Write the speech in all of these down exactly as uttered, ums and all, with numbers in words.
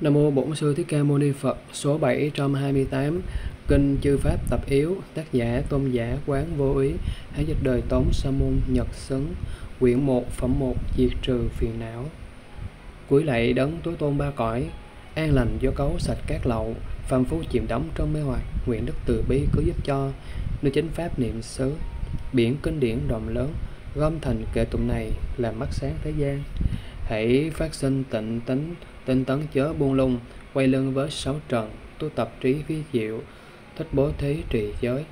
Nam mô Bổn Sư Thích Ca Mâu Ni Phật. Số bảy trăm hai mươi tám, Kinh Chư Pháp Tập Yếu, tác giả Tôn Giả Quán Vô Úy, Hán dịch đời Tống Sa Môn Nhật Xứng, quyển một, phẩm một, diệt trừ phiền não. Cúi lạy đấng tối tôn ba cõi, an lành do cấu sạch các lậu, phàm phu chìm đắm trong mê hoặc, nguyện đức từ bi cứu giúp cho, nơi chính pháp niệm xứ, biển kinh điển rộng lớn, gom thành kệ tụng này làm mắt sáng thế gian. Hãy phát sinh tịnh tính, tinh tấn chớ buông lung, quay lưng với sáu trần, tu tập trí vi diệu, thích bố thí trì giới,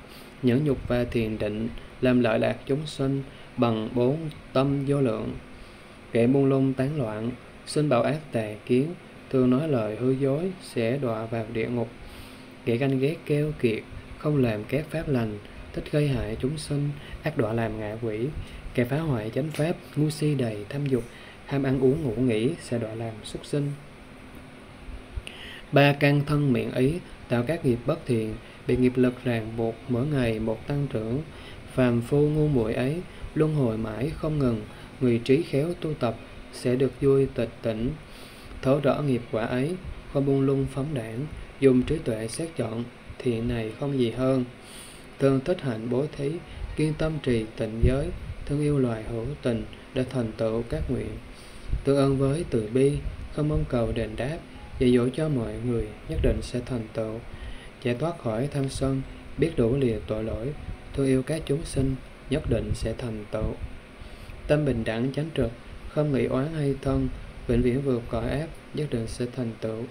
nhẫn nhục và thiền định, làm lợi lạc chúng sinh bằng bốn tâm vô lượng. Kẻ buông lung tán loạn, sinh bạo ác tà kiến, thường nói lời hư dối, sẽ đọa vào địa ngục. Kẻ ganh ghét keo kiệt, không làm các pháp lành, thích gây hại chúng sinh, ác đọa làm ngạ quỷ. Kẻ phá hoại chánh pháp, ngu si đầy tham dục, ham ăn uống ngủ nghỉ, sẽ đọa làm súc sinh. Ba căn thân miệng ý tạo các nghiệp bất thiện, bị nghiệp lực ràng buộc mỗi ngày một tăng trưởng. Phàm phu ngu muội ấy luân hồi mãi không ngừng, người trí khéo tu tập sẽ được vui tịch tỉnh. Thấu rõ nghiệp quả ấy, không buông lung phóng đảng, dùng trí tuệ xét chọn, thiện này không gì hơn. Thường thích hạnh bố thí, kiên tâm trì tịnh giới, thương yêu loài hữu tình để thành tựu các nguyện. Tương ơn với từ bi, không mong cầu đền đáp, dạy dỗ cho mọi người nhất định sẽ thành tựu. Giải thoát khỏi tham sân, biết đủ lìa tội lỗi, thương yêu các chúng sinh nhất định sẽ thành tựu. Tâm bình đẳng chánh trực, không nghĩ oán hay thân, vĩnh viễn vượt cõi ác, nhất định sẽ thành tựu.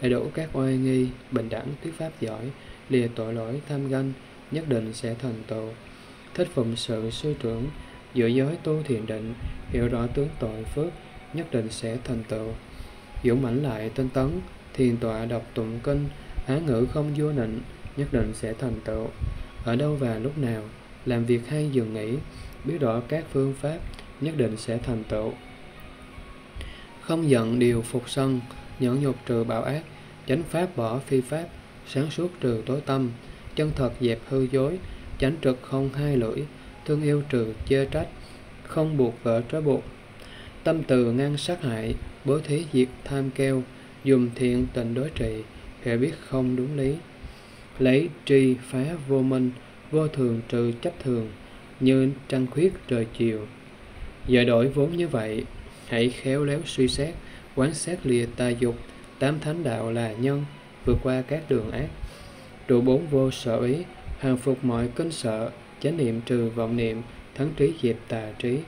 Đầy đủ các oai nghi, bình đẳng thuyết pháp giỏi, lìa tội lỗi tham ganh, nhất định sẽ thành tựu. Thích phụng sự sư trưởng, giữ giới tu thiền định, hiểu rõ tướng tội phước, nhất định sẽ thành tựu. Dũng mãnh lại tinh tấn, thiền tọa đọc tụng kinh, á ngữ không vua nịnh, nhất định sẽ thành tựu. Ở đâu và lúc nào, làm việc hay dừng nghỉ, biết rõ các phương pháp, nhất định sẽ thành tựu. Không giận điều phục sân, nhẫn nhục trừ bạo ác, chánh pháp bỏ phi pháp, sáng suốt trừ tối tâm, chân thật dẹp hư dối, chánh trực không hai lưỡi, thương yêu trừ chê trách, không buộc vợ trói buộc. Tâm từ ngăn sát hại, bố thí diệt tham keo, dùng thiện tình đối trị, hiểu biết không đúng lý. Lấy tri phá vô minh, vô thường trừ chấp thường, như trăng khuyết trời chiều. Giờ đổi vốn như vậy, hãy khéo léo suy xét, quán xét lìa tà dục, tám thánh đạo là nhân, vượt qua các đường ác. Trụ bốn vô sở ý, hàng phục mọi kinh sợ, chánh niệm trừ vọng niệm, thắng trí diệt tà trí.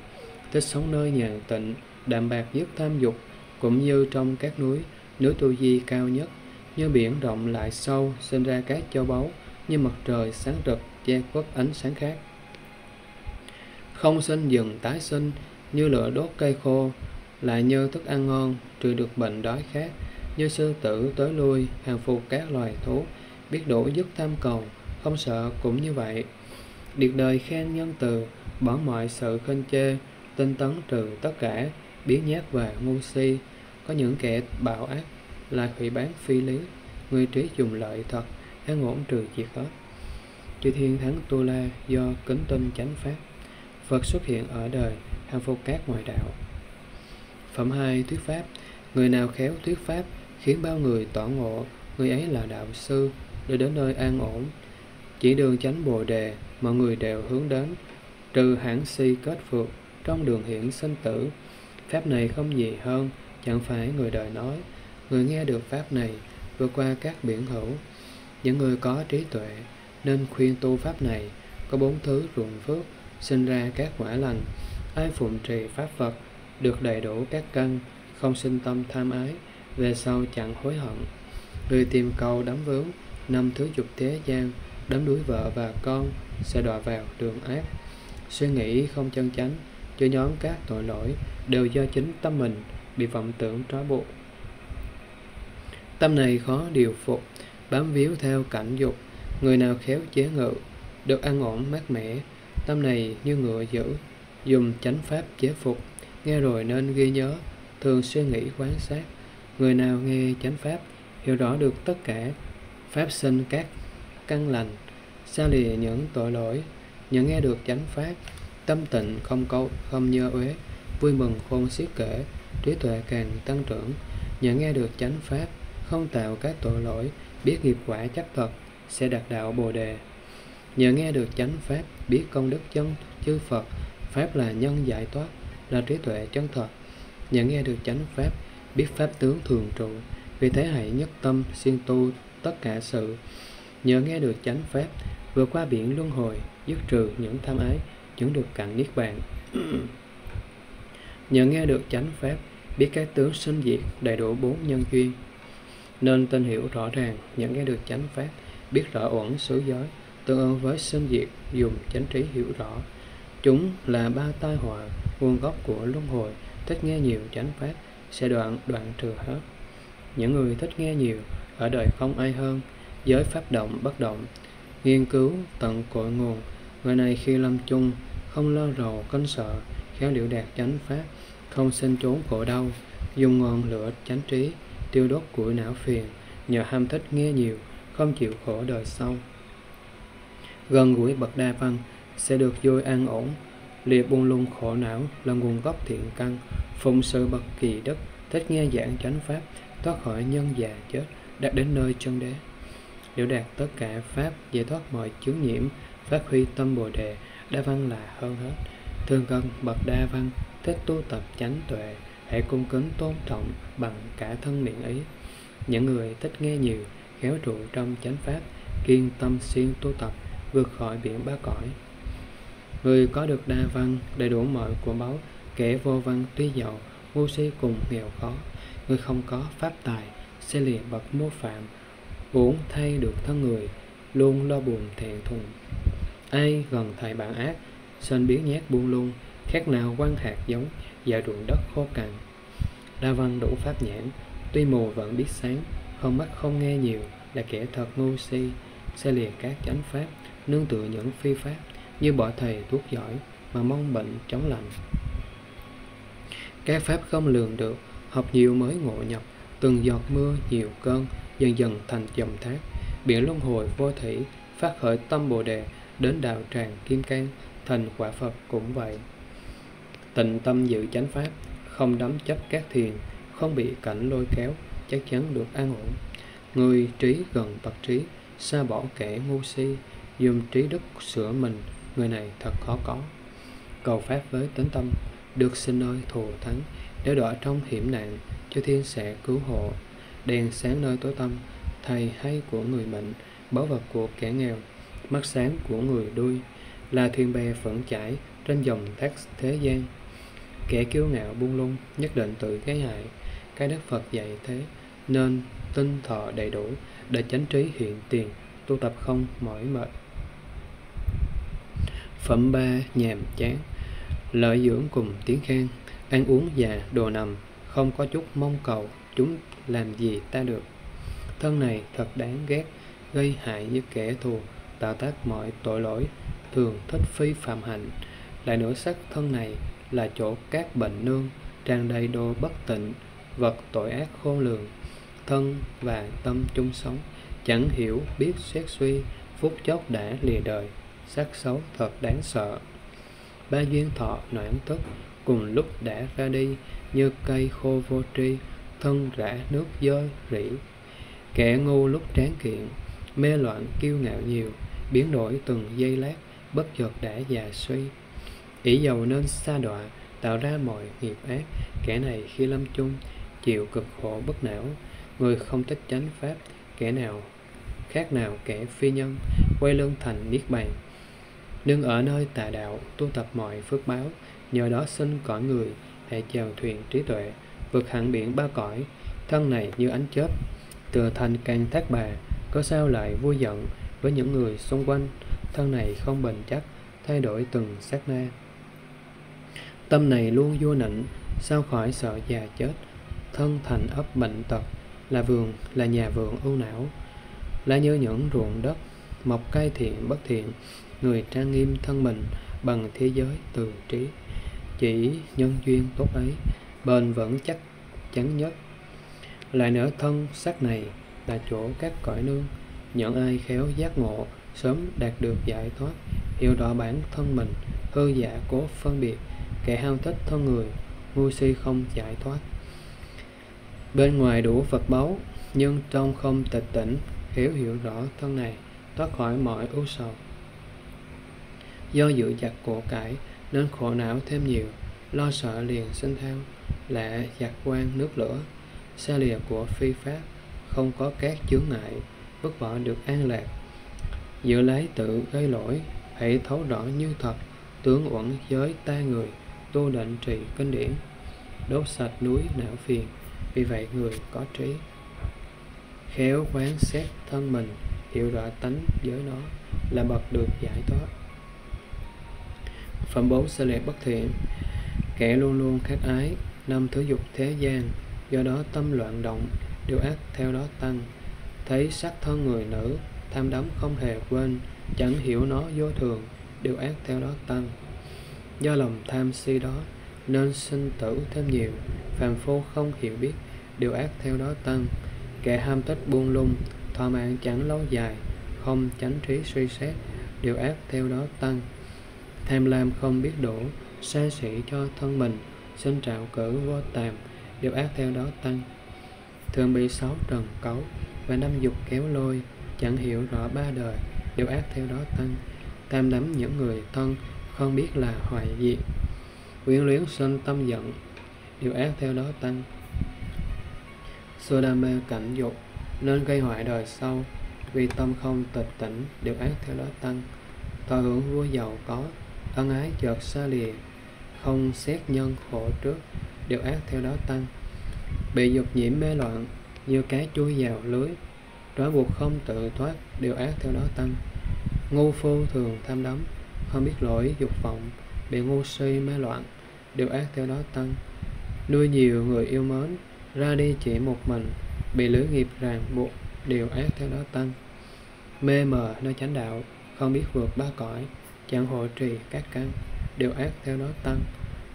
Thích sống nơi nhàn tịnh, đạm bạc dứt tham dục, cũng như trong các núi, núi tu di cao nhất, như biển rộng lại sâu, sinh ra các châu báu, như mặt trời sáng rực, che khuất ánh sáng khác. Không sinh dừng tái sinh, như lửa đốt cây khô, lại như thức ăn ngon, trừ được bệnh đói khát, như sư tử tới lui, hàng phục các loài thú, biết đủ dứt tham cầu, không sợ cũng như vậy. Điệt đời khen nhân từ, bỏ mọi sự khinh chê, tinh tấn trừ tất cả, biến nhát và ngu si. Có những kẻ bạo ác, lại hủy bán phi lý, người trí dùng lợi thật, an ổn trừ diệt hết. Chư thiên thắng tu la do kính tinh chánh pháp, Phật xuất hiện ở đời, hàng phục các ngoại đạo. Phẩm hai. Thuyết pháp. Người nào khéo thuyết pháp, khiến bao người tỏ ngộ, người ấy là đạo sư, để đến nơi an ổn. Chỉ đường chánh bồ đề, mọi người đều hướng đến, trừ hãng si kết phược, trong đường hiển sinh tử. Pháp này không gì hơn, chẳng phải người đời nói. Người nghe được pháp này, vượt qua các biển hữu. Những người có trí tuệ, nên khuyên tu pháp này, có bốn thứ ruộng phước, sinh ra các quả lành. Ai phụng trì pháp Phật, được đầy đủ các căn, không sinh tâm tham ái, về sau chẳng hối hận. Người tìm cầu đắm vướng, năm thứ dục thế gian, đắm đuối vợ và con, sẽ đọa vào đường ác. Suy nghĩ không chân chánh, cho nhóm các tội lỗi, đều do chính tâm mình bị vọng tưởng trói buộc. Tâm này khó điều phục, bám víu theo cảnh dục, người nào khéo chế ngự, được an ổn mát mẻ. Tâm này như ngựa dữ, dùng chánh pháp chế phục, nghe rồi nên ghi nhớ, thường suy nghĩ quán sát. Người nào nghe chánh pháp, hiểu rõ được tất cả, pháp sinh các căn lành, xa lìa những tội lỗi. Nhận nghe được chánh pháp, tâm tịnh không câu, không nhơ uế, vui mừng khôn xiết kể, trí tuệ càng tăng trưởng. Nhận nghe được chánh pháp, không tạo các tội lỗi, biết nghiệp quả chắc thật, sẽ đạt đạo Bồ Đề. Nhờ nghe được chánh pháp, biết công đức chân chư Phật, pháp là nhân giải thoát, là trí tuệ chân thật. Nhờ nghe được chánh pháp, biết pháp tướng thường trụ, vì thế hãy nhất tâm siêng tu tất cả sự. Nhờ nghe được chánh pháp, vượt qua biển luân hồi, dứt trừ những tham ái, chứng được cảnh niết bàn. Nhờ nghe được chánh pháp, biết các tướng sinh diệt, đầy đủ bốn nhân duyên, nên tên hiểu rõ ràng. Nhờ nghe được chánh pháp, biết rõ uẩn xứ giới, tương ứng với sinh diệt, dùng chánh trí hiểu rõ. Chúng là ba tai họa, nguồn gốc của luân hồi. Thích nghe nhiều chánh pháp, sẽ đoạn đoạn trừ hết. Những người thích nghe nhiều, ở đời không ai hơn. Giới pháp động bất động, nghiên cứu tận cội nguồn. Người này khi lâm chung, không lo rầu cánh sợ, khéo liệu đạt chánh pháp, không sinh trốn khổ đau. Dùng ngọn lửa chánh trí, tiêu đốt của não phiền. Nhờ ham thích nghe nhiều, không chịu khổ đời sau. Gần gũi bậc đa văn, sẽ được vui an ổn. Lìa buông lung khổ não, là nguồn gốc thiện căn. Phụng sự bậc kỳ đức, thích nghe giảng chánh pháp, thoát khỏi nhân già chết, đạt đến nơi chân đế. Điều đạt tất cả pháp, giải thoát mọi chướng nhiễm, phát huy tâm Bồ Đề, đa văn là hơn hết. Thường gần bậc đa văn, thích tu tập chánh tuệ, hãy cung kính tôn trọng bằng cả thân miệng ý. Những người thích nghe nhiều, khéo trụ trong chánh pháp, kiên tâm siêng tu tập, vượt khỏi biển bá cõi. Người có được đa văn, đầy đủ mọi của báu, kẻ vô văn tuy giàu, vô si cùng nghèo khó. Người không có pháp tài, sẽ liền bậc mô phạm, vốn thay được thân người, luôn lo buồn thẹn thùng. Ai gần thầy bạn ác, sên biến nhát buông lung, khác nào quăng hạt giống vào ruộng đất khô cằn. Đa văn đủ pháp nhãn, tuy mù vẫn biết sáng, không mắt không nghe nhiều, là kẻ thật ngu si, sẽ liền các chánh pháp, nương tựa những phi pháp, như bỏ thầy thuốc giỏi mà mong bệnh chống lành. Các pháp không lường được, học nhiều mới ngộ nhập, từng giọt mưa nhiều cơn, dần dần thành dòng thác. Biển luân hồi vô thủy, phát khởi tâm Bồ Đề, đến đạo tràng Kim Cang, thành quả Phật cũng vậy. Tịnh tâm giữ chánh pháp, không đắm chấp các thiền, không bị cảnh lôi kéo, chắc chắn được an ổn. Người trí gần bậc trí, xa bỏ kẻ ngu si, dùng trí đức sửa mình, người này thật khó có. Cầu pháp với tín tâm, được xin nơi thù thắng, để đọa trong hiểm nạn, cho thiên sẽ cứu hộ. Đèn sáng nơi tối tăm, thầy hay của người bệnh, báu vật của kẻ nghèo, mắt sáng của người đuôi, là thuyền bè phẫn chải trên dòng thác thế gian. Kẻ kiêu ngạo buông lung, nhất định tự gây hại. Cái đức Phật dạy thế, nên tinh thọ đầy đủ, để chánh trí hiện tiền, tu tập không mỏi mệt. Phẩm ba nhàm chán, lợi dưỡng cùng tiếng khen, ăn uống và đồ nằm, không có chút mong cầu, chúng làm gì ta được. Thân này thật đáng ghét, gây hại như kẻ thù, tạo tác mọi tội lỗi, thường thích phi phạm hạnh. Lại nữa sắc thân này là chỗ các bệnh nương, tràn đầy đồ bất tịnh, vật tội ác khôn lường. Thân và tâm chung sống, chẳng hiểu biết xét suy, phút chốc đã lìa đời, sắc xấu thật đáng sợ. Ba duyên thọ noãn tức, cùng lúc đã ra đi, như cây khô vô tri, thân rã nước dơi rỉ. Kẻ ngu lúc tráng kiện, mê loạn kiêu ngạo nhiều, biến đổi từng giây lát, bất chợt đã già suy. Ỷ giàu nên sa đọa, tạo ra mọi nghiệp ác, kẻ này khi lâm chung, chịu cực khổ bất não. Người không thích chánh pháp, kẻ nào khác nào kẻ phi nhân, quay lưng thành niết bàn. Đừng ở nơi tà đạo, tu tập mọi phước báo, nhờ đó sinh cõi người, hãy chèo thuyền trí tuệ, vượt hẳn biển ba cõi. Thân này như ánh chớp, tựa thành càng thác bà, có sao lại vui giận với những người xung quanh. Thân này không bền chắc, thay đổi từng sát na. Tâm này luôn vô nịnh, sao khỏi sợ già chết. Thân thành ấp bệnh tật, là vườn, là nhà vườn ưu não, là như những ruộng đất, mọc cây thiện bất thiện. Người trang nghiêm thân mình, bằng thế giới từ trí, chỉ nhân duyên tốt ấy, bền vững chắc chắn nhất. Lại nữa thân xác này là chỗ các cõi nương, những ai khéo giác ngộ, sớm đạt được giải thoát, hiểu rõ bản thân mình, hư giả cố phân biệt. Kẻ hao thích thân người, ngu si không giải thoát. Bên ngoài đủ vật báu, nhưng trong không tịch tỉnh, hiểu hiểu rõ thân này, thoát khỏi mọi ưu sầu. Do dự giặt của cải nên khổ não thêm nhiều, lo sợ liền sinh thao, lạ giặc quan nước lửa, xa lìa của phi pháp, không có các chướng ngại, vứt bỏ được an lạc. Giữ lấy tự gây lỗi, hãy thấu rõ như thật, tướng uẩn giới ta người, tu định trì kinh điển, đốt sạch núi não phiền, vì vậy người có trí. Khéo quán xét thân mình, hiểu rõ tánh giới nó, là bậc được giải thoát. Phẩm bốn sẽ lệ bất thiện, kẻ luôn luôn khát ái, năm thứ dục thế gian, do đó tâm loạn động, điều ác theo đó tăng. Thấy sắc thân người nữ, tham đắm không hề quên, chẳng hiểu nó vô thường, điều ác theo đó tăng. Do lòng tham si đó, nên sinh tử thêm nhiều, phàm phu không hiểu biết, điều ác theo đó tăng. Kẻ ham thích buông lung, thỏa mãn chẳng lâu dài, không chánh trí suy xét, điều ác theo đó tăng. Tham lam không biết đủ, xa xỉ cho thân mình, sinh trạo cử vô tàm, điều ác theo đó tăng. Thường bị sáu trần cấu và năm dục kéo lôi, chẳng hiểu rõ ba đời, điều ác theo đó tăng. Tham đắm những người thân, không biết là hoại diệt, quyến luyến sinh tâm giận, điều ác theo đó tăng. Xưa đam mê cảnh dục nên gây hoại đời sau, vì tâm không tịch tỉnh, điều ác theo đó tăng. Thọ hưởng vua giàu có, ân ái chợt xa lìa, không xét nhân khổ trước, điều ác theo đó tăng. Bị dục nhiễm mê loạn, như cá chui vào lưới, trói buộc không tự thoát, điều ác theo đó tăng. Ngu phu thường tham đắm, không biết lỗi dục vọng, bị ngu si mê loạn, điều ác theo đó tăng. Nuôi nhiều người yêu mến, ra đi chỉ một mình, bị lưỡi nghiệp ràng buộc, điều ác theo đó tăng. Mê mờ nơi chánh đạo, không biết vượt ba cõi, chẳng hộ trì các căn, điều ác theo đó tăng.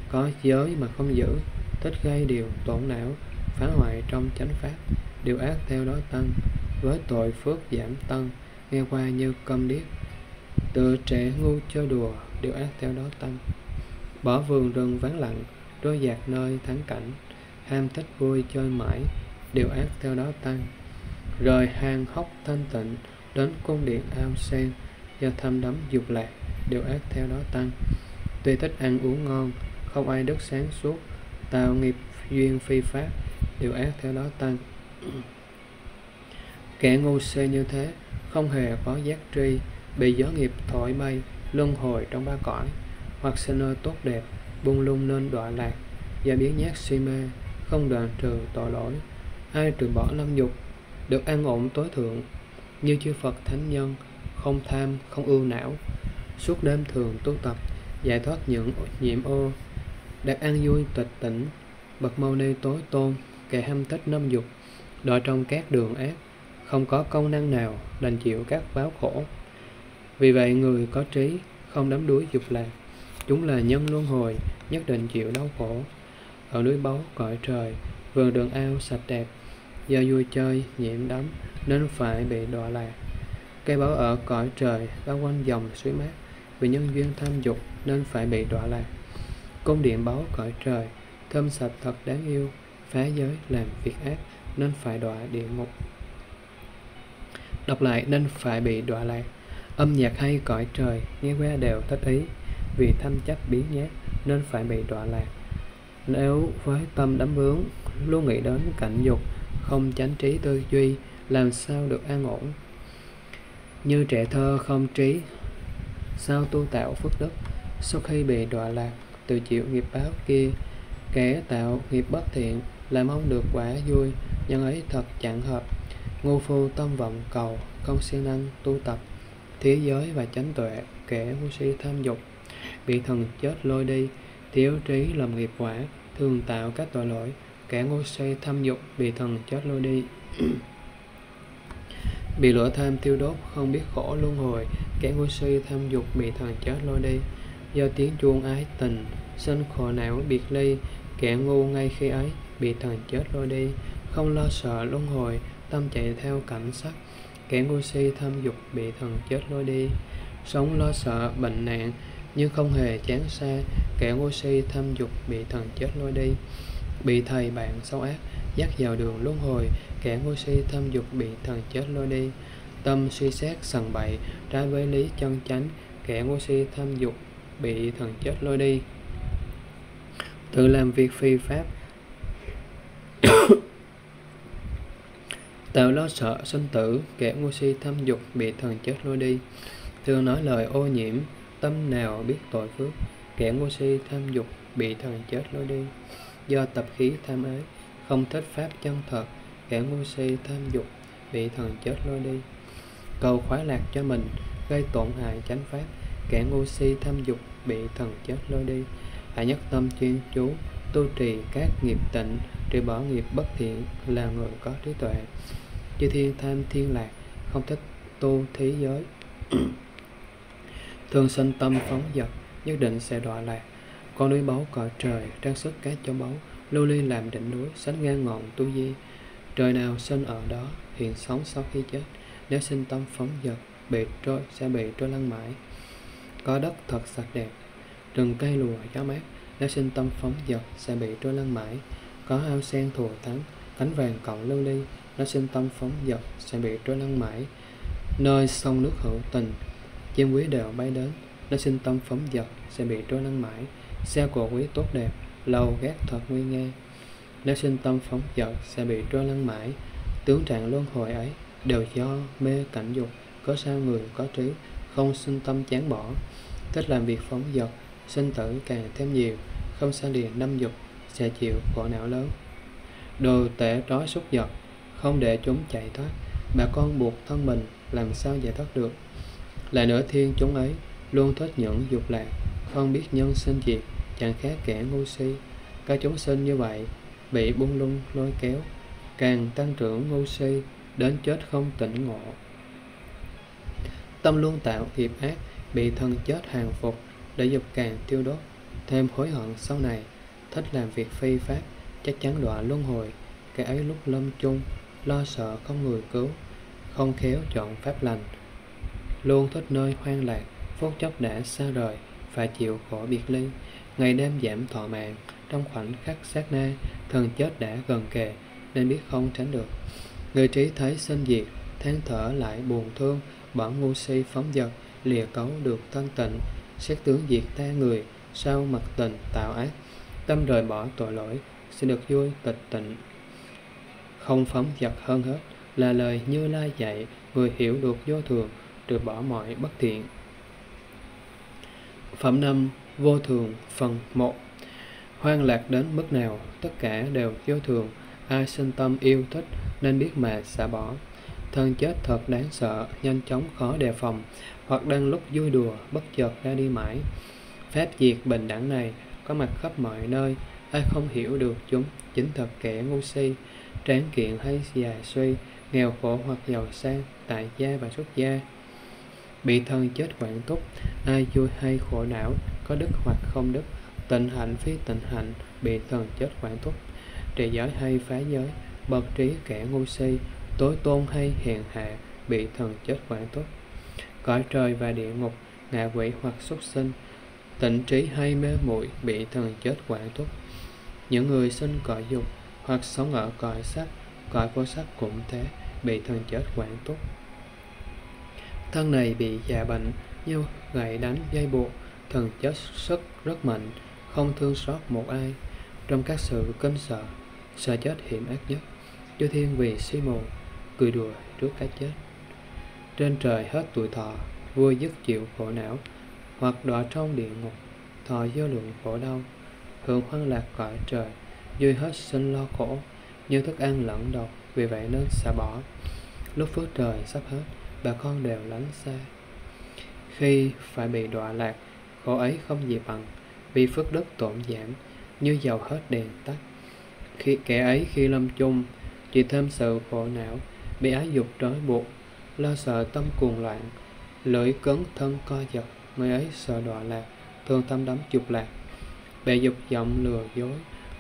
Có giới mà không giữ, thích gây điều tổn não, phá hoại trong chánh pháp, điều ác theo đó tăng. Với tội phước giảm tăng, nghe qua như câm điếc, tự trẻ ngu chơi đùa, điều ác theo đó tăng. Bỏ vườn rừng vắng lặng, trôi dạt nơi thắng cảnh, ham thích vui chơi mãi, điều ác theo đó tăng. Rời hang hốc thanh tịnh, đến cung điện ao sen, do thâm đắm dục lạc, điều ác theo đó tăng. Tuy thích ăn uống ngon, không ai đức sáng suốt, tạo nghiệp duyên phi pháp, điều ác theo đó tăng. Kẻ ngu si như thế, không hề có giác tri, bị gió nghiệp thổi bay, luân hồi trong ba cõi, hoặc sinh nơi tốt đẹp, buông lung nên đọa lạc, do biến nhát si mê, không đoạn trừ tội lỗi. Ai trừ bỏ năm dục, được an ổn tối thượng, như chư Phật thánh nhân, không tham, không ưu não, suốt đêm thường tu tập, giải thoát những nhiễm ô, đạt an vui tịch tỉnh, bậc Mâu Ni tối tôn. Kẻ ham thích năm dục, đọa trong các đường ác, không có công năng nào, đành chịu các báo khổ. Vì vậy người có trí, không đắm đuối dục lạc, chúng là nhân luân hồi, nhất định chịu đau khổ. Ở núi báu cõi trời, vườn đường ao sạch đẹp, do vui chơi, nhiễm đắm, nên phải bị đọa lạc. Cây báu ở cõi trời, bao quanh dòng suối mát, vì nhân duyên tham dục, nên phải bị đọa lạc. Cung điện báu cõi trời, thơm sạch thật đáng yêu, phá giới làm việc ác, nên phải đọa địa ngục. Đọc lại nên phải bị đọa lạc. Âm nhạc hay cõi trời, nghe qua đều thích ý, vì tham chấp biến nhát nên phải bị đọa lạc. Nếu với tâm đắm vướng, luôn nghĩ đến cảnh dục, không chánh trí tư duy, làm sao được an ổn. Như trẻ thơ không trí, sao tu tạo phước đức, sau khi bị đọa lạc, tự chịu nghiệp báo kia. Kẻ tạo nghiệp bất thiện, làm không được quả vui, nhân ấy thật chẳng hợp. Ngu phu tâm vọng cầu, không siêng năng tu tập, thế giới và chánh tuệ, kẻ ngu si tham dục, bị thần chết lôi đi, thiếu trí làm nghiệp quả, thường tạo các tội lỗi, kẻ ngu si tham dục, bị thần chết lôi đi. Bị lửa tham tiêu đốt, không biết khổ luân hồi, kẻ ngu si tham dục, bị thần chết lôi đi. Do tiếng chuông ái tình, sinh khổ não biệt ly, kẻ ngu ngay khi ấy, bị thần chết lôi đi. Không lo sợ luân hồi, tâm chạy theo cảnh sắc, kẻ ngu si tham dục, bị thần chết lôi đi. Sống lo sợ bệnh nạn, nhưng không hề chán xa, kẻ ngu si tham dục, bị thần chết lôi đi. Bị thầy bạn xấu ác, dắt vào đường luân hồi. Kẻ ngu si tham dục bị thần chết lôi đi, tâm suy xét sằng bậy trái với lý chân chánh. Kẻ ngu si tham dục bị thần chết lôi đi, tự làm việc phi pháp tạo lo sợ sinh tử. Kẻ ngu si tham dục bị thần chết lôi đi, thường nói lời ô nhiễm, tâm nào biết tội phước. Kẻ ngu si tham dục bị thần chết lôi đi, do tập khí tham ái không thích pháp chân thật. Kẻ ngu si tham dục bị thần chết lôi đi, cầu khoái lạc cho mình, gây tổn hại chánh pháp. Kẻ ngu si tham dục bị thần chết lôi đi, hãy nhất tâm chuyên chú tu trì các nghiệp tịnh, trừ bỏ nghiệp bất thiện, là người có trí tuệ. Chư thiên tham thiên lạc, không thích tu thế giới thường sinh tâm phóng dật, nhất định sẽ đọa lạc. Con núi báu cõi trời, trang sức các châu báu, lưu ly làm đỉnh núi, sánh ngang ngọn tu di. Trời nào sinh ở đó, hiện sống sau khi chết. Nếu sinh tâm phóng dật, bị trôi sẽ bị trôi lăn mãi. Có đất thật sạch đẹp, rừng cây lùa gió mát, nếu sinh tâm phóng dật sẽ bị trôi lăn mãi. Có ao sen thùa thắng, cánh vàng cộng lưu ly, nếu sinh tâm phóng dật sẽ bị trôi lăn mãi. Nơi sông nước hữu tình, chim quý đều bay đến, nếu sinh tâm phóng dật sẽ bị trôi lăn mãi. Xe cộ quý tốt đẹp, lầu gác thật nguy nga, nếu sinh tâm phóng dật sẽ bị trôi lăn mãi. Tướng trạng luân hồi ấy đều do mê cảnh dục, có sao người có trí không sinh tâm chán bỏ. Thích làm việc phóng dật, sinh tử càng thêm nhiều, không xa lìa năm dục sẽ chịu khổ não lớn. Đồ tể trói xúc dật, không để chúng chạy thoát, bà con buộc thân mình làm sao giải thoát được. Lại nữa thiên chúng ấy luôn thích những dục lạc, không biết nhân sinh diệt, chẳng khác kẻ ngu si. Các chúng sinh như vậy bị buông lung lôi kéo, càng tăng trưởng ngu si, đến chết không tỉnh ngộ. Tâm luôn tạo nghiệp ác, bị thân chết hàng phục, để dục càng tiêu đốt, thêm hối hận sau này. Thích làm việc phi pháp, chắc chắn đọa luân hồi. Cái ấy lúc lâm chung, lo sợ không người cứu, không khéo chọn pháp lành. Luôn thích nơi hoang lạc, phút chốc đã xa rời, phải chịu khổ biệt ly. Ngày đêm giảm thọ mạng, trong khoảnh khắc sát na, thần chết đã gần kề, nên biết không tránh được. Người trí thấy sinh diệt, than thở lại buồn thương, bỏ ngu si phóng dật, lìa cấu được thân tịnh. Xét tướng diệt ta người, sao mặt tình tạo ác, tâm rời bỏ tội lỗi, sẽ được vui tịch tịnh. Không phóng dật hơn hết là lời Như Lai dạy, người hiểu được vô thường, trừ bỏ mọi bất thiện. Phẩm năm vô thường phần một. Hoang lạc đến mức nào, tất cả đều vô thường. Ai sinh tâm yêu thích nên biết mà xả bỏ. Thân chết thật đáng sợ, nhanh chóng khó đề phòng, hoặc đang lúc vui đùa bất chợt ra đi mãi. Pháp diệt bình đẳng này có mặt khắp mọi nơi, ai không hiểu được chúng chính thật kẻ ngu si. Tráng kiện hay già suy, nghèo khổ hoặc giàu sang, tại gia và xuất gia, bị thân chết quản thúc. Ai vui hay khổ não, có đức hoặc không đức, tịnh hạnh phi tịnh hạnh, bị thân chết quản thúc. Trì giới hay phá giới, bậc trí kẻ ngu si, tối tôn hay hèn hạ, bị thần chết quản thúc. Cõi trời và địa ngục, ngạ quỷ hoặc súc sinh, tịnh trí hay mê muội, bị thần chết quản thúc. Những người sinh cõi dục hoặc sống ở cõi sắc, cõi vô sắc cũng thế, bị thần chết quản thúc. Thân này bị già bệnh như gậy đánh dây buộc, thần chết sức rất mạnh, không thương xót một ai. Trong các sự kinh sợ, sợ chết hiểm ác nhất, chư thiên vì suy mù, cười đùa trước cái chết. Trên trời hết tuổi thọ, vui dứt chịu khổ não, hoặc đọa trong địa ngục, thọ vô lượng khổ đau. Hưởng hoang lạc cõi trời, vui hết sinh lo khổ, như thức ăn lẫn độc, vì vậy nên xả bỏ. Lúc phước trời sắp hết, bà con đều lánh xa, khi phải bị đọa lạc, khổ ấy không gì bằng. Vì phước đức tổn giảm, như dầu hết đèn tắt. Khi kẻ ấy khi lâm chung, chỉ thêm sự khổ não, bị ái dục trói buộc, lo sợ tâm cuồng loạn, lưỡi cứng thân co giật, người ấy sợ đọa lạc, thường tâm đắm dục lạc, bị dục vọng lừa dối,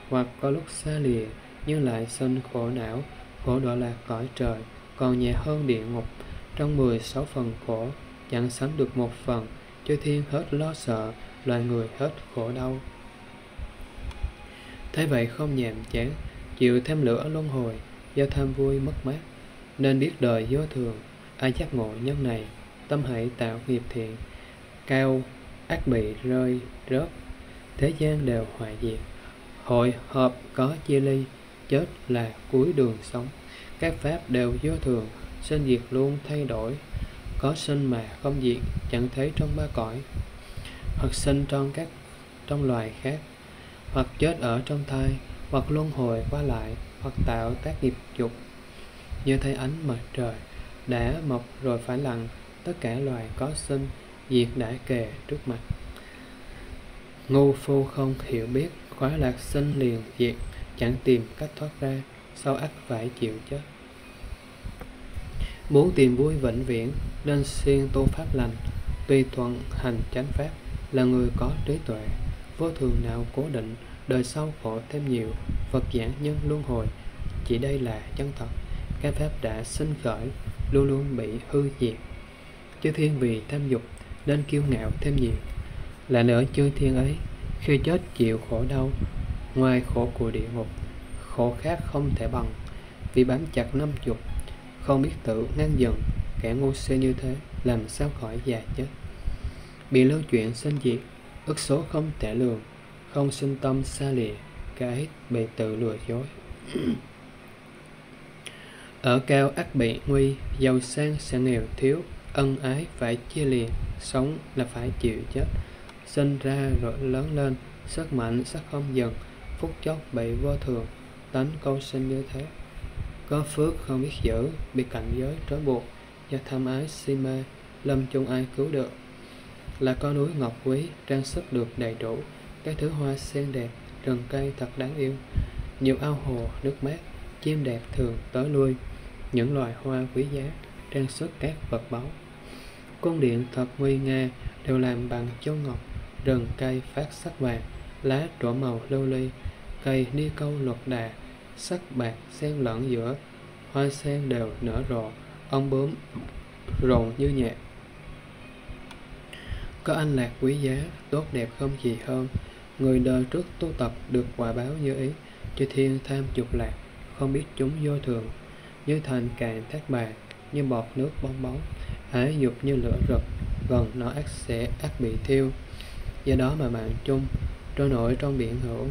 hoặc có lúc xa lìa nhưng lại sinh khổ não. Khổ đọa lạc cõi trời còn nhẹ hơn địa ngục, trong mười sáu phần khổ chẳng sánh được một phần. Chư thiên hết lo sợ, loài người hết khổ đau. Thế vậy không nhàm chán, chịu thêm lửa luân hồi do tham vui mất mát, nên biết đời vô thường. Ai giác ngộ nhân này, tâm hãy tạo nghiệp thiện, cao ác bị rơi rớt. Thế gian đều hoại diệt, hội hợp có chia ly, chết là cuối đường sống. Các pháp đều vô thường, sinh diệt luôn thay đổi, có sinh mà không diệt, chẳng thấy trong ba cõi. Hoặc sinh trong các trong loài khác, hoặc chết ở trong thai, hoặc luân hồi qua lại, hoặc tạo tác nghiệp dục. Như thấy ánh mặt trời đã mọc rồi phải lặn, tất cả loài có sinh diệt đã kề trước mặt. Ngu phu không hiểu biết, khóa lạc sinh liền diệt, chẳng tìm cách thoát ra, sau ắt phải chịu chết. Muốn tìm vui vĩnh viễn nên siêng tu pháp lành, tùy thuận hành chánh pháp, là người có trí tuệ. Vô thường nào cố định, đời sau khổ thêm nhiều, Phật giảng nhân luân hồi, chỉ đây là chân thật. Các pháp đã sinh khởi, luôn luôn bị hư diệt. Chư thiên vì tham dục nên kiêu ngạo thêm nhiều, là nữa chư thiên ấy khi chết chịu khổ đau, ngoài khổ của địa ngục, khổ khác không thể bằng. Vì bám chặt năm dục, không biết tự ngăn dần, kẻ ngu si như thế làm sao khỏi già chết. Bị lưu chuyện sinh diệt, ức số không thể lường, không sinh tâm xa lìa, cái bị tự lừa dối. Ở cao ác bị nguy, giàu sang sẽ nghèo thiếu, ân ái phải chia lìa, sống là phải chịu chết. Sinh ra rồi lớn lên, sức mạnh sắc không dần, phút chốc bị vô thường, tánh câu sinh như thế. Có phước không biết giữ, bị cảnh giới trói buộc, do tham ái si mê, lâm chung ai cứu được. Là có núi ngọc quý, trang sức được đầy đủ, các thứ hoa sen đẹp, rừng cây thật đáng yêu, nhiều ao hồ nước mát, chim đẹp thường tới lui, những loài hoa quý giá, trang sức các vật báu. Cung điện thật nguy nga, đều làm bằng châu ngọc, rừng cây phát sắc vàng, lá trổ màu lưu ly, cây ni câu lục đà, sắc bạc xen lẫn giữa, hoa sen đều nở rộ, ong bướm rộn như nhạc. Có an lạc quý giá, tốt đẹp không gì hơn. Người đời trước tu tập được quả báo như ý, chư thiên tham dục lạc, không biết chúng vô thường. Như thành cạn thác bạc, như bọt nước bong bóng, ái dục như lửa rực, gần nó ác sẽ ác bị thiêu. Do đó mà mạng chung, trôi nổi trong biển hữu,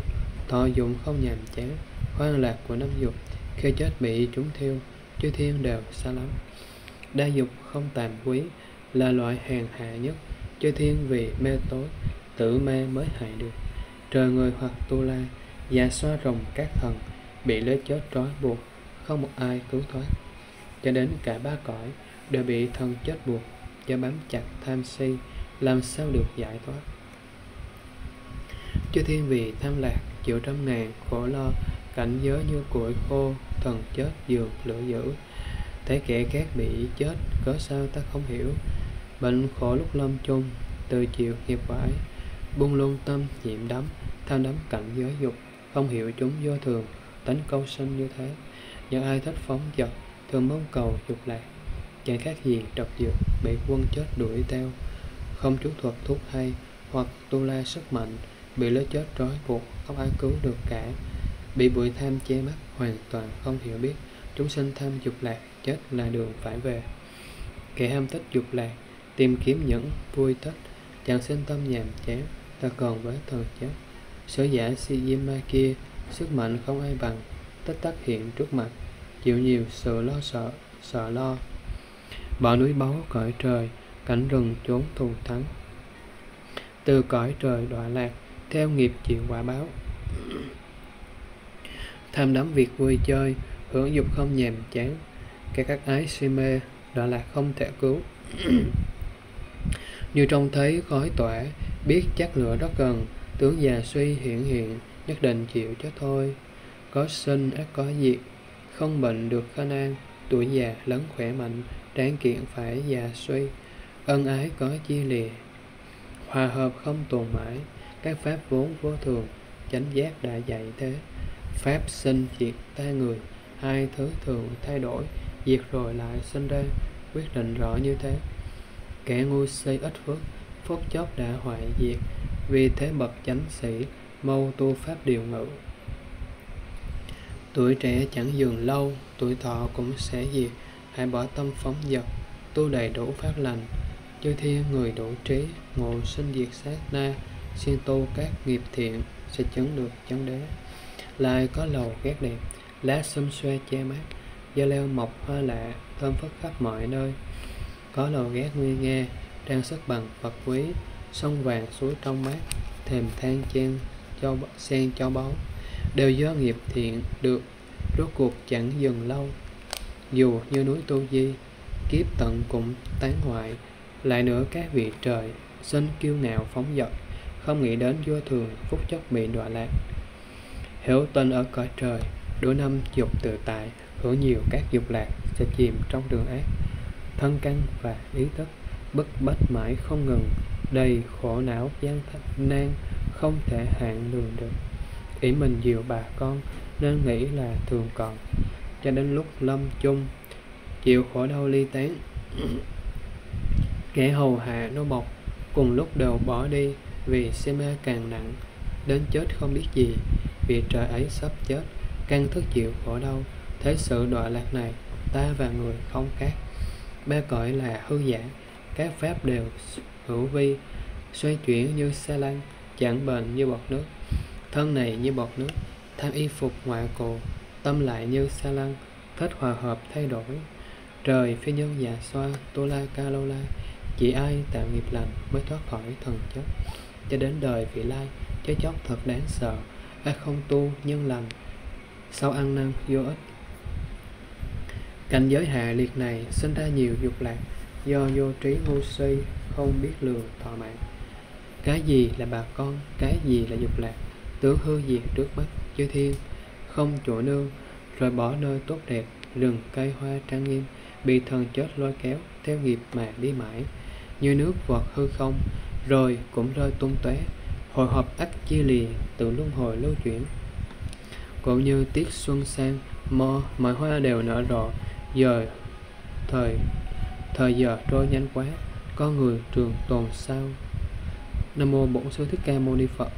thọ dụng không nhàm chán, khoan lạc của năm dục, khi chết bị chúng thiêu, chư thiên đều xa lắm. Đa dục không tàm quý, là loại hèn hạ nhất, chư thiên vì mê tối, tự mê mới hại được. Trời người hoặc tu la, già xoa rồng các thần, bị lưới chết trói buộc, không một ai cứu thoát. Cho đến cả ba cõi đều bị thân chết buộc, do bám chặt tham si, làm sao được giải thoát. Chư thiên vì tham lạc, chịu trăm ngàn khổ lo, cảnh giới như củi khô, thần chết dược lửa dữ. Thấy kẻ khác bị chết, cớ sao ta không hiểu, bệnh khổ lúc lâm chung, từ chịu nghiệp quả ấy, buông lung tâm nhiễm đắm, tham đắm cảnh giới dục, không hiểu chúng vô thường, tánh câu sinh như thế. Nhưng ai thích phóng dật, thường mong cầu dục lạc, chẳng khác gì độc dược, bị quân chết đuổi theo. Không chú thuật thuốc hay, hoặc tu la sức mạnh, bị lưới chết trói buộc, không ai cứu được cả. Bị bụi tham che mắt, hoàn toàn không hiểu biết, chúng sinh tham dục lạc, chết là đường phải về. Kẻ ham thích dục lạc, tìm kiếm những vui thích, chẳng sinh tâm nhàm chán, ta còn với thời chết. Sở giả si diêm ma kia, sức mạnh không ai bằng, tích tắc hiện trước mặt, chịu nhiều sự lo sợ, sợ lo. Bỏ núi báu cõi trời, cảnh rừng trốn thù thắng, từ cõi trời đọa lạc, theo nghiệp chịu quả báo. Tham đắm việc vui chơi, hưởng dục không nhàm chán, cái các ái suy mê, đọa lạc không thể cứu. Như trông thấy khói tỏa, biết chắc lửa rất gần, tướng già suy hiện hiện, nhất định chịu chết thôi. Có sinh ác có diệt, không bệnh được khả năng, tuổi già lẫn khỏe mạnh, tráng kiện phải già suy. Ân ái có chia lìa, hòa hợp không tồn mãi, các pháp vốn vô thường, chánh giác đã dạy thế. Pháp sinh diệt ta người, hai thứ thường thay đổi, diệt rồi lại sinh ra, quyết định rõ như thế. Kẻ ngu si ít phước, phút chốc đã hoại diệt, vì thế bậc chánh sĩ mau tu pháp điều ngự. Tuổi trẻ chẳng dừng lâu, tuổi thọ cũng sẽ diệt. Hãy bỏ tâm phóng dật, tu đầy đủ pháp lành. Chư thiên người đủ trí, ngộ sinh diệt sát na. Xin tu các nghiệp thiện, sẽ chứng được chánh đế. Lại có lầu ghét đẹp, lá xum xoe che mát. Da leo mọc hoa lạ, thơm phất khắp mọi nơi. Có lầu ghét nguy nga, trang sức bằng vật quý. Sông vàng suối trong mát, thềm than chen cho sen cho báu. Đều do nghiệp thiện được, rốt cuộc chẳng dừng lâu. Dù như núi Tu Di, kiếp tận cũng tán hoại. Lại nữa các vị trời, sinh kiêu ngạo phóng dật, không nghĩ đến vô thường, phút chốc bị đọa lạc. Hiểu tin ở cõi trời, đổ năm dục tự tại, hưởng nhiều các dục lạc, sẽ chìm trong đường ác. Thân căn và ý thức, bức bách mãi không ngừng, đầy khổ não gian nan, không thể hạn lường được. Ý mình dịu bà con, nên nghĩ là thường còn, cho đến lúc lâm chung, chịu khổ đau ly tán. Kẻ hầu hạ nô bộc, cùng lúc đều bỏ đi, vì si mê càng nặng, đến chết không biết gì. Vì trời ấy sắp chết, căn thức chịu khổ đau. Thế sự đọa lạc này, ta và người không khác. Ba cõi là hư giả, các pháp đều hữu vi. Xoay chuyển như xe lăn, chẳng bền như bọt nước. Thân này như bọt nước, tham y phục ngoại cồ. Tâm lại như xe lăn, thích hòa hợp thay đổi. Trời phi nhân dạ xoa, tu la ca lâu la. Chỉ ai tạo nghiệp lành mới thoát khỏi thần chấp. Cho đến đời vị lai, chớ chóc thật đáng sợ. Ai không tu nhân lành, sau ăn năn vô ích. Cảnh giới hạ liệt này sinh ra nhiều dục lạc, do vô trí ngu si không biết lường thọ mạng. Cái gì là bà con, cái gì là dục lạc, tướng hư diệt trước mắt chư thiên, không chỗ nương, rồi bỏ nơi tốt đẹp, rừng cây hoa trang nghiêm, bị thần chết lôi kéo theo nghiệp mà đi mãi, như nước vọt hư không, rồi cũng rơi tung tóe. Hồi hộp ắt chia lìa, tự luân hồi lưu chuyển. Cũng như tiết xuân sang, mò mọi hoa đều nở rộ. Giờ thời thời giờ trôi nhanh quá, có người trường tồn sao. Nam mô Bổn Sư Thích Ca Mâu Ni Phật.